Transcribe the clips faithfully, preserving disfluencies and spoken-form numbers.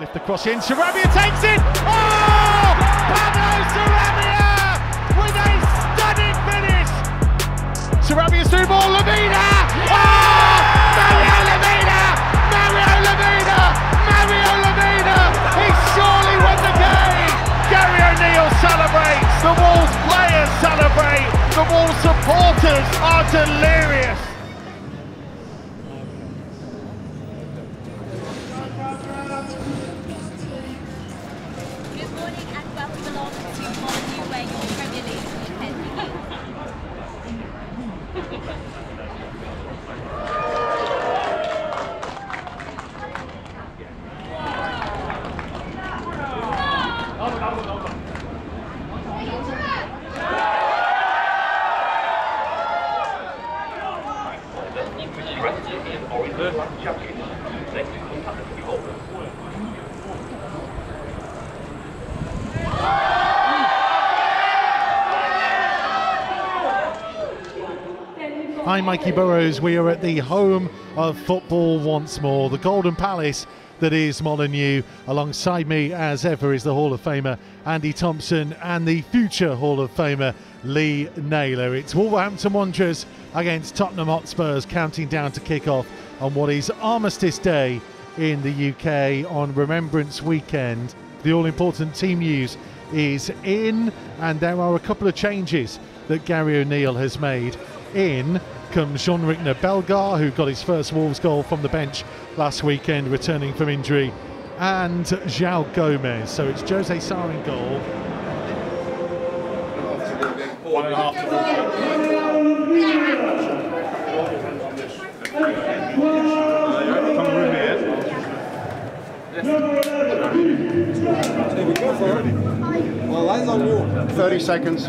Lift the cross in, Sarabia takes it! Oh! Pablo Sarabia with a stunning finish! Sarabia's through ball, Lemina! Oh! Mario Lemina! Mario Lemina! Mario Lemina! He surely won the game! Gary O'Neil celebrates, the Wolves players celebrate, the Wolves supporters are delirious! Hi, Mikey Burrows. We are at the home of football once more, the Golden Palace that is Molineux. Alongside me, as ever, is the Hall of Famer Andy Thompson and the future Hall of Famer Lee Naylor. It's Wolverhampton Wanderers against Tottenham Hotspurs, counting down to kick-off on what is Armistice Day in the U K on Remembrance Weekend. The all-important team news is in, and there are a couple of changes that Gary O'Neil has made. In comes Jean-Ricner Bellegarde, who got his first Wolves goal from the bench last weekend, returning from injury, and João Gomes. So it's José Sá in goal. One and a half. thirty seconds.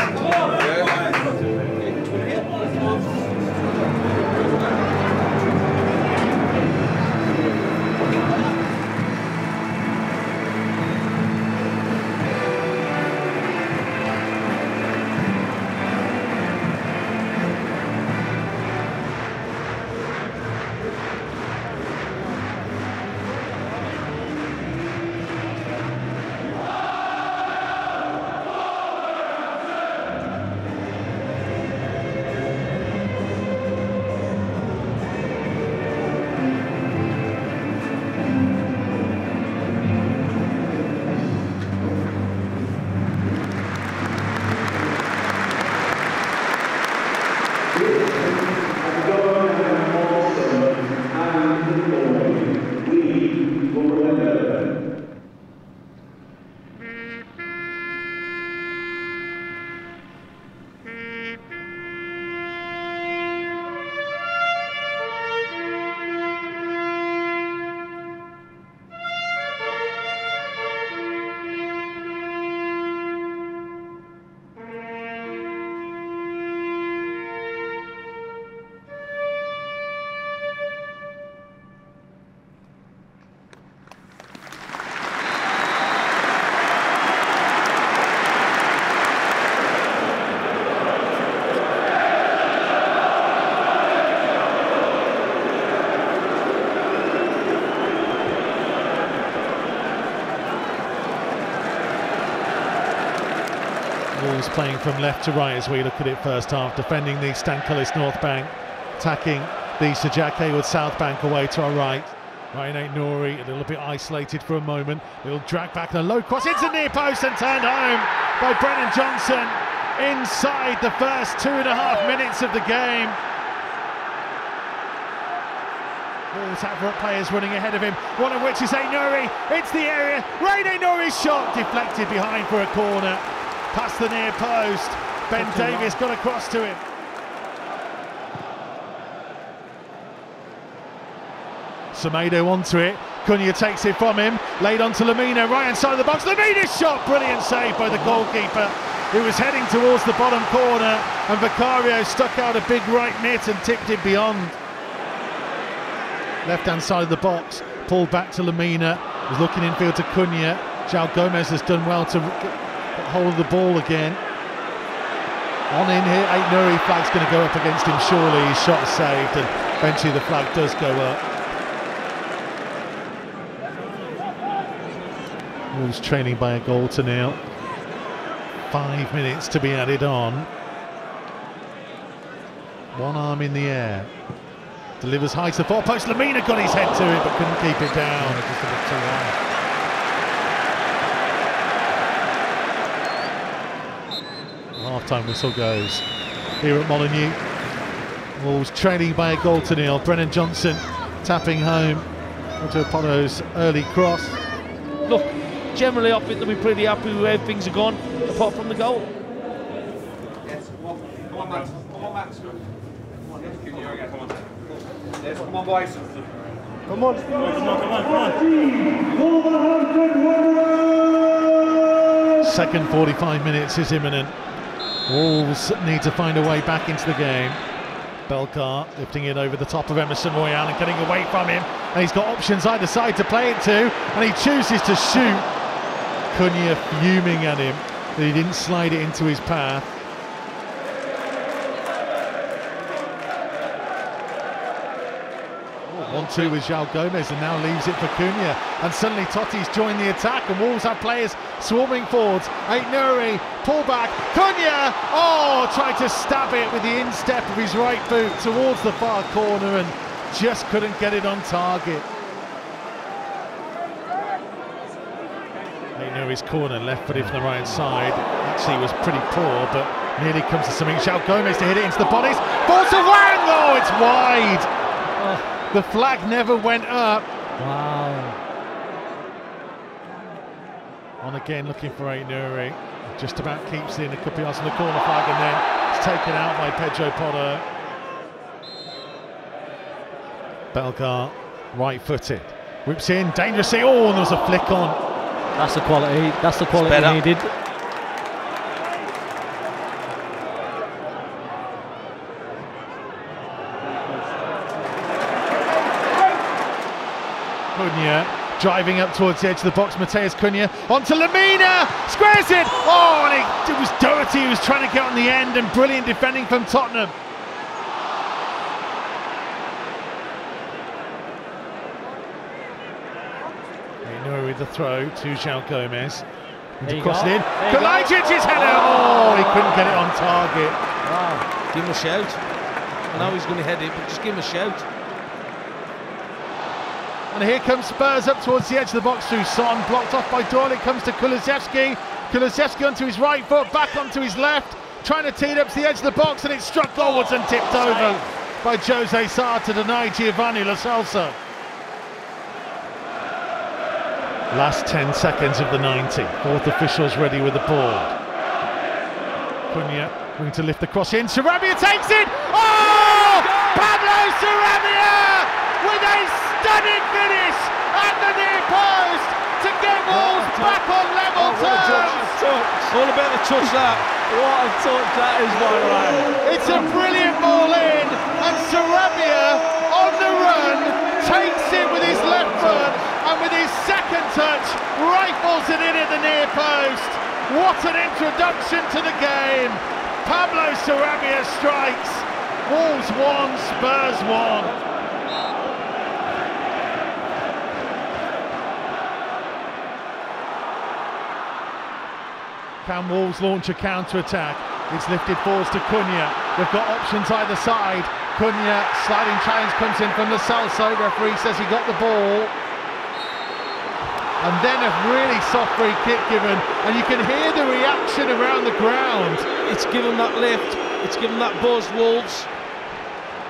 Wolves playing from left to right as we look at it first half, defending the Stankulis North Bank, attacking the Sajake with South Bank away to our right. Rayan Ait-Nouri a little bit isolated for a moment, he'll drag back and a low cross into the near post and turned home by Brennan Johnson inside the first two and a half minutes of the game. Wolves have players running ahead of him, one of which is Ait-Nouri, it's the area, Rayan Ait-Nouri's shot deflected behind for a corner. Past the near post, Ben Davies got across to him. Semedo onto it, Cunha takes it from him, laid onto Lemina, right inside the box, Lemina's shot, brilliant save by the goalkeeper. It was heading towards the bottom corner and Vicario stuck out a big right mitt and tipped it beyond. Left hand side of the box, pulled back to Lemina, was looking infield to Cunha. João Gomes has done well to Got hold of the ball again. On in here, Ait-Nouri, flag's going to go up against him surely, his shot saved, and eventually the flag does go up. Wolves trailing by a goal to nil. Five minutes to be added on. One arm in the air. Delivers high to the far post. Lemina got his head to it but couldn't keep it down. Yeah, just a bit too high. Half-time whistle goes here at Molineux. Wolves trailing by a goal to nil. Brennan Johnson tapping home onto Apollo's early cross. Look, generally I think they'll be pretty happy with where things have gone, apart from the goal. Yes, come on, come on, Max. Come on, Max. Come on, Max. Yes, come on, boys. Come on, come on, come on, come on. Wolverhampton Wanderers! Second forty-five minutes is imminent. Wolves need to find a way back into the game. Bellegarde lifting it over the top of Emerson Royale and getting away from him. And he's got options either side to play it to, and he chooses to shoot. Cunha fuming at him that he didn't slide it into his path. one two with João Gomes, and now leaves it for Cunha, and suddenly Totti's joined the attack and Wolves have players swarming forwards. Ait-Nouri, pull back, Cunha, oh, tried to stab it with the instep of his right boot towards the far corner and just couldn't get it on target. Ait-Nouri's corner, left footed from the right side, actually was pretty poor but nearly comes to something. João Gomes to hit it into the bodies, ball to Hwang, oh, it's wide! Oh. The flag never went up. Wow. On again, looking for Ait-Nouri. Just about keeps in a couple yards from the corner flag, and then it's taken out by Pedro Potter. Bellegarde, right-footed, whips in dangerously. Oh, and there was a flick on. That's the quality. That's the quality needed. Cunha driving up towards the edge of the box. Matheus Cunha onto Lemina, squares it. Oh, and it, it was Doherty who was trying to get on the end, and brilliant defending from Tottenham. Ait-Nouri with the throw to João Gomes. And across it in. Kalajdzic's header. Oh, he couldn't get it on target. Wow. Give him a shout. I know he's going to head it, but just give him a shout. And here comes Spurs up towards the edge of the box through Son, blocked off by Doyle. It comes to Kulusevski. Kulusevski onto his right foot, back onto his left, trying to tee it up to the edge of the box, and it struck forwards and tipped over by José Sá to deny Giovanni Lo Celso. Last ten seconds of the ninety. Fourth officials ready with the ball. Cunha going to lift the cross in. Sarabia takes it. Oh! Pablo Sarabia! With a stunning finish at the near post to get Wolves back on level oh, terms. Touch, touch. All about the touch that. What a touch that is, my man. It's a brilliant ball in, and Sarabia on the run takes it with his left foot, and with his second touch rifles it in at the near post. What an introduction to the game. Pablo Sarabia strikes. Wolves one, Spurs one. Can Wolves launch a counter-attack? It's lifted forwards to Cunha. They've got options either side. Cunha, sliding challenge comes in from Lo Celso. Referee says he got the ball. And then a really soft free kick given. And you can hear the reaction around the ground. It's given that lift. It's given that buzz, Wolves.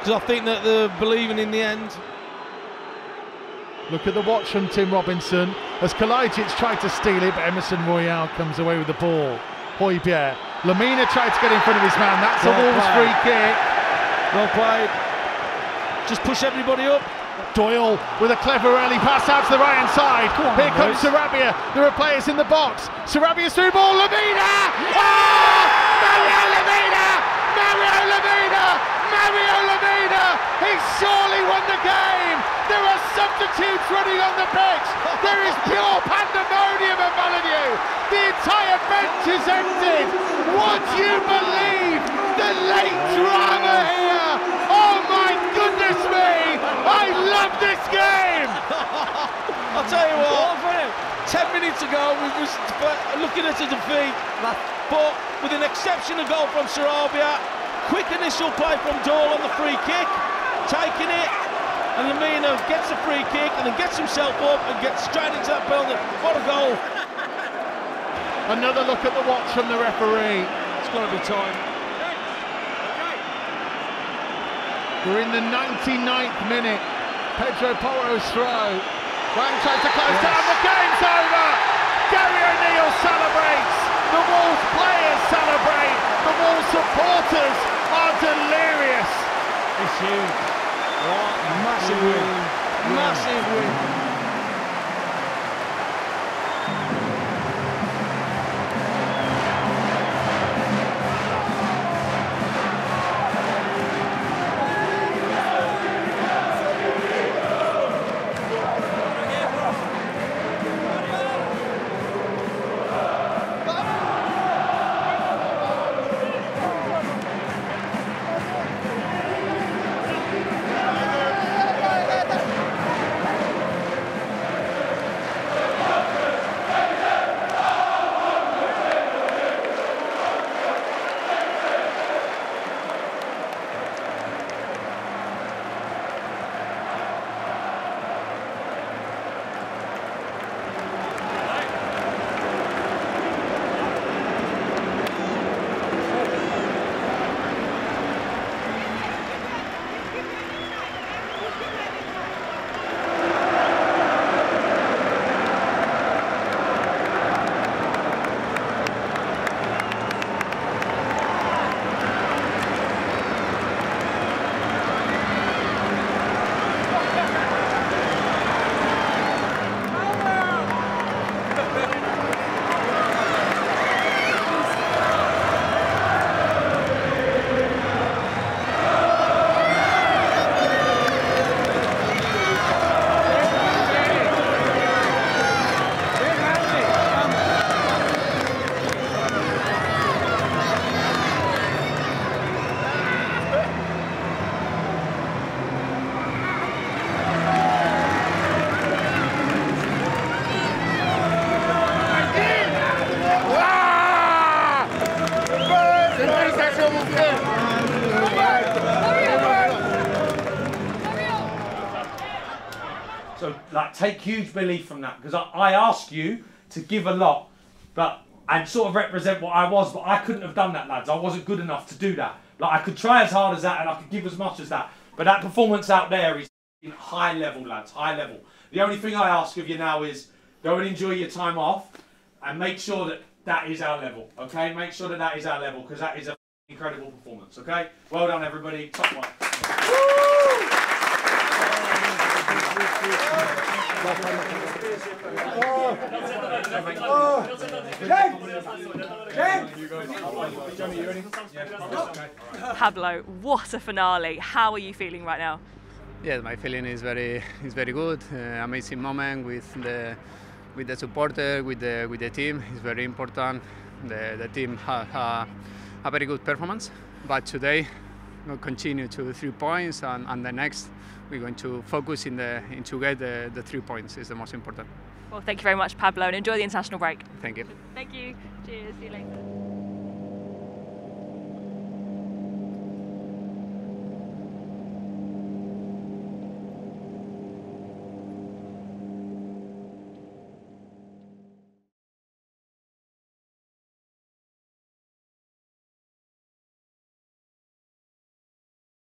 Because I think that they're believing in the end. Look at the watch from Tim Robinson as Kalajdzic tried to steal it, but Emerson Royale comes away with the ball. Hoybier, Lemina tried to get in front of his man. That's well a Wolves free kick. Well played. Just push everybody up. Doyle with a clever early pass out to the right hand side. On, Here comes boys. Sarabia. There are players in the box. Sarabia's through ball. Lemina! Yeah! Oh! Mario Lemina! Mario Lemina! Mario Lemina! He's surely won the game. There are substitutes running on the pitch. There is pure pandemonium at Molineux. The entire bench is Would you believe the late drama here? Oh my goodness me! I love this game! I'll tell you what, ten minutes ago we was looking at a defeat, but with an exceptional goal from Sarabia, quick initial play from Doyle on the free kick, taking it, and Lemina gets the free kick and then gets himself up and gets straight into that building. What a goal! Another look at the watch from the referee. It's got to be time. We're in the ninety-ninth minute. Pedro Porro's throw. Hwang tries to close yes. down. The game's over. Gary O'Neil celebrates. The Wolves players celebrate. The Wolves supporters are delirious. It's huge. What a massive win. win. Massive win. So, like, take huge belief from that, because I, I asked you to give a lot, but and sort of represent what I was, but I couldn't have done that, lads. I wasn't good enough to do that. Like, I could try as hard as that, and I could give as much as that, but that performance out there is high level, lads, high level. The only thing I ask of you now is go and enjoy your time off, and make sure that that is our level, okay? Make sure that that is our level, because that is a incredible performance, okay? Well done, everybody. Top one. Pablo, what a finale. How are you feeling right now? Yeah, my feeling is very is very good. Uh, amazing moment with the with the supporter, with the with the team. It's very important. The the team ha, ha, a very good performance, but today we'll continue to three points, and, and the next we're going to focus in the in to get the, the three points is the most important. Well, thank you very much, Pablo, and enjoy the international break. Thank you. Thank you. Cheers. See you later.